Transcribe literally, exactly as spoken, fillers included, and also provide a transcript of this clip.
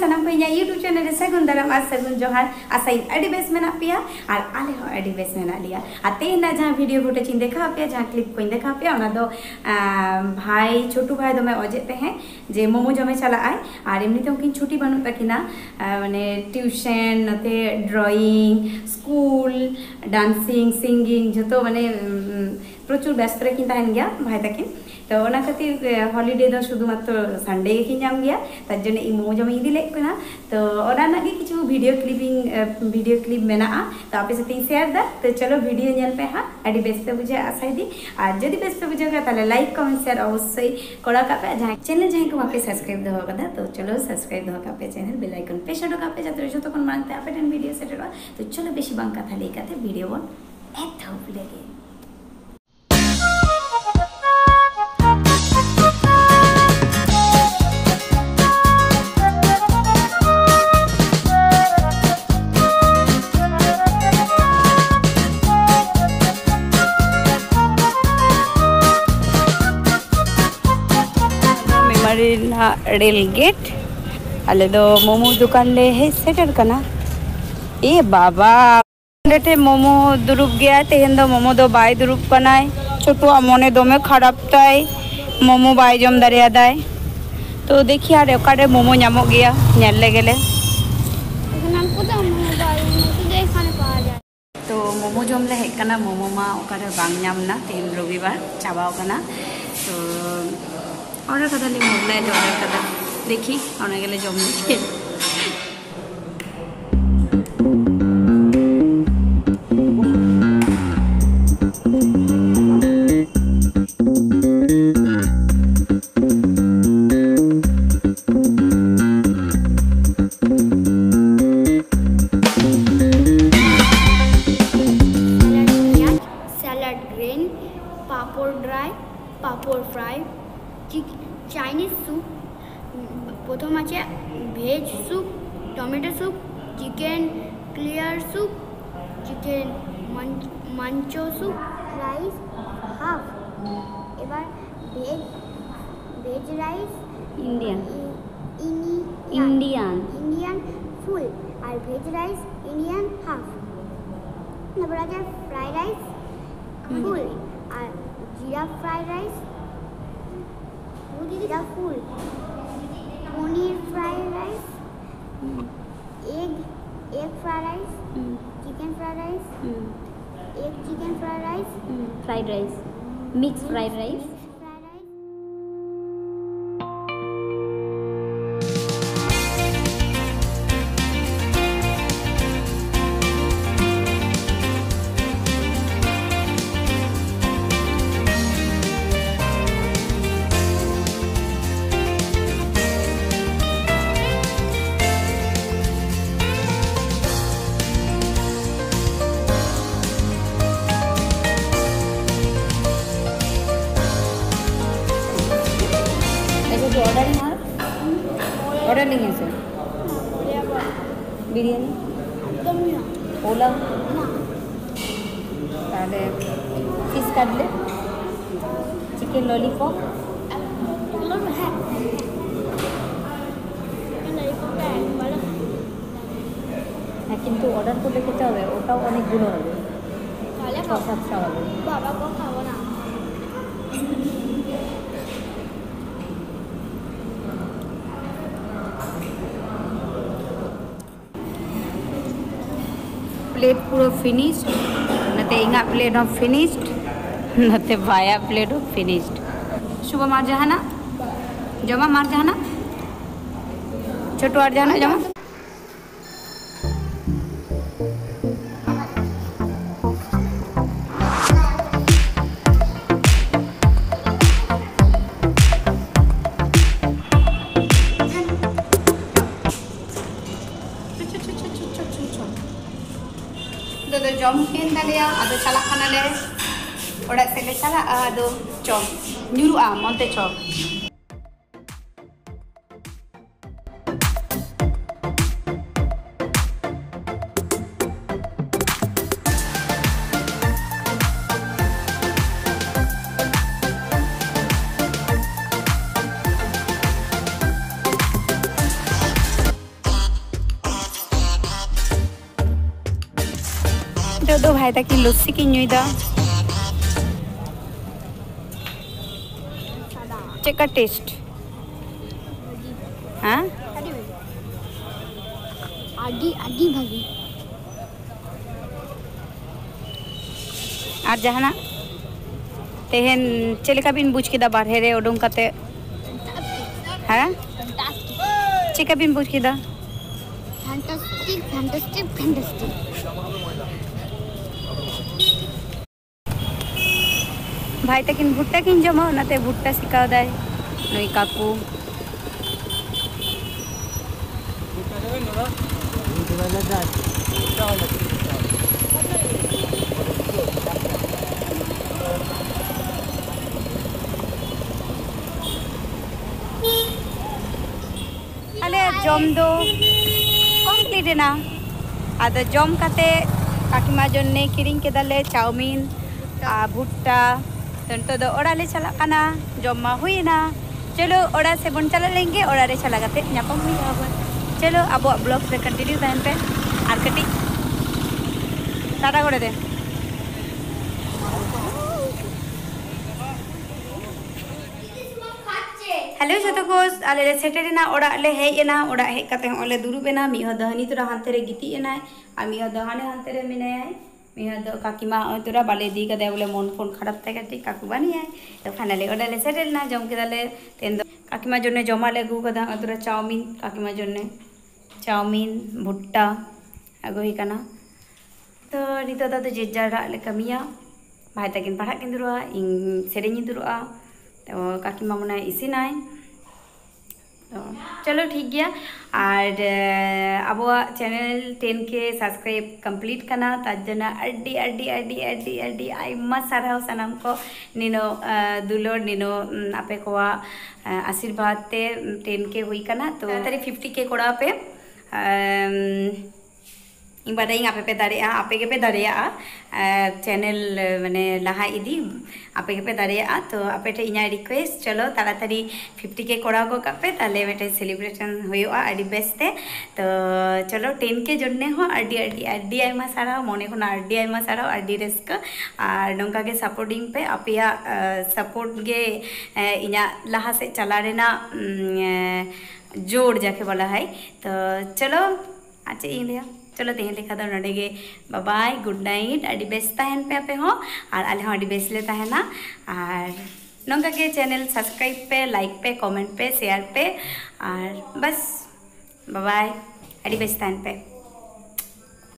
सामने YouTube channel सगुन दाराम और सगुन जोहार आशाई अड़ी बेस में पेया और आले हो अड़ी बेस में लिया और तेना जहाँ भिडियो गोटे चीज देखा पे जहाँ क्लिप को देखा पे भाई छोटू भाई दमे अजेते हैं जे मोमो जमे चलाए और एमनीते उनकी छुट्टी बनू तकिना मैंने ट्यूशन नते ड्रॉइंग स्कूल डांसिंग सिंगिंग जो मैंने प्रचुर व्यस्त रखिन तहन गया भाई तकिन तो ओना खातिर हॉलिडे दो शुधुमात्र संडे किन नाम गया तरजने मोमो जमे इदी लेकना तो ओना ना किछु भिडियो क्लिपिंग भिडियो क्लिप मेना तो आपे साथे शेयर दा तो चलो भिडियो नेल पे हा आडी बेस पे बुझे आशाई दी और जदि बेस पे बुझे ताले लाइक कमेंट शेयर अवश्य करा कापे जहां चैनल जहां को आपे सब्सक्राइब दहो कदा तो चलो सब्सक्राइब दहो कापे चैनल बेल आइकन पे शडो कापे जतरे जतो कोन मानते आपे टेन वीडियो सेटवा तो चलो बेसी बांका थाले काते वीडियो वन एथ हो लगे रेल गेट अले दो मोमो दुकान ले है सेटर कना ए बाबा लेटे मोमो दुरुप गया तेहन दो मोमो दो बाय दुरुप कनाय छोटुआ मने दो में खराब ताय मोमो बाय जम दरिया दाय तो देखी आरे ओकारे मोमो नामो गया नेले गेले नाम को दो मोमो बाय मुझे खाने पा जाए तो मोमो जम ले है कना मोमो मा ओकारे बांग नाम ना तेहन रविवार चाबाओ कना तो ऑर्डर कदा ले मोबाइल ऑर्डर कदा देखी आने के लिए जॉब मिले salad green papad dry papad fry Chinese soup प्रथम आछे veg soup tomato soup chicken clear soup chicken manchow soup rice half एबार veg veg rice Indian Indian Indian full और भेज राइस इंडियन हाफ एबार आछे फ्राइड राइस फुल और jeera fried rice jeera full paneer fried rice egg egg fried rice chicken fried rice egg chicken fried rice fried rice mix fried rice order नहीं है sir biryani ओला fish cutlet chicken lollipop हाँ किन्तु order को लेके जाओगे ওটাও অনেক গুলো হবে তাহলে কতটা হবে বাবা কো খাবো না प्लेट पूरा फिनिश्ड नते इंगा प्लेट ऑफ फिनिश्ड नते भाया प्लेट ऑफ फिनिश्ड सुबह मार जाना जमा मार जाना छोटू आर जाना जमा जम केन दालिया आदो चला खाना ले ओडा से ले चला आदो चम न्यूरु आ मोंते चम दो भाई ताकि लस्सी किन चेक का टेस्ट हाँ आड़ी आड़ी भागी और जहाना तेहन चेलेका बिन बुझ के दा बारहे रे ओडों काते हाँ चेका बिन बुझ के दा फैंटास्टिक फैंटास्टिक फैंटास्टिक भाई तकिन भुट्टा किन जमा नाते भुट्टा सिखा दाए नई काकू अले जम दो कमप्लीट ना आद जम काते काकीमा जन्ने किरिंग के दाले चाउमीन आ भुट्टा तंतो दो ओड़ा ले चला काना जम्मा हुई ना चलो ओड़ा से बन चला लेंगे ओड़ा रे चला काते न्यापम हुई आबा चलो अब ब्लॉग रे कंटिन्यू ताहन पे आर कटी टाटा करे दे हेलो जतो को आले रे सेटेना ओड़ा ले हेना ओड़ा हे काते ओले दुरुबेना मिह दहनी तोरा हांते रे गिती एना आ मिह दहाने हांते रे मिनाय मिह द काकीमा तोरा बाले दी का दे बोले मन फोन खराब था काटी काकू बानिया तो फाइनली ओड़ा ले सेटेना जम के दाले तेन काकीमा जने जमा ले गु कदा तोरा चाउमीन काकीमा जने चाउमीन भुट्टा आगो ही काना तो नितो दा तो जेजारा ले कमिया भाई तकिन पढ़ा किन दुरुआ इन सेरेनी दुरुआ तो काकीमा मना इसी ना तो चलो ठीक गया और अब चैनल टेन के सब्सक्राइब कंप्लीट करना ताजना अड्डी अड्डी अड्डी अड्डी अड्डी आईमा सारा सनाम को नीनो दुलोर नीनो आपे को आशीर्वाद ते टेन के हुई करना तो तारे फिफ्टी के कोड़ा पे इन बारे इन आपे पे दारे आ आपे के पे दारे आ चैनल मैंने लहा इदी आपे के पे दारे आ तो आपे टे इन्हें रिक्वेस्ट चलो ताला तारी फिफ्टी के कोड़ा को कपे ताले में टे सेलिब्रेशन हुई आ आड़ी बेस्ट है तो चलो टेन के जुड़ने हो आड़ी आड़ी आड़ी आई मसारा हो मोने को ना आड़ी आई मसारा हो आड़ी रिस्क आर नोंका के सपोर्टिंग पे आप या सपोर्ट के इन्हें लहा से चला रहना जोड़ जाके वाला है तो चलो अच्छा इन लिया चलो तेहन लेखा दो नडेगे बाय बाय गुड नाइट आड़ी बेस्ट तहन पे पे हो और आले हम आड़ी बेस्ट लेता है ना और नोंका के चैनल सब्सक्राइब पे लाइक पे कमेंट पे शेयर पे और बस बाय बाय आड़ी बेस्ट तहन पे।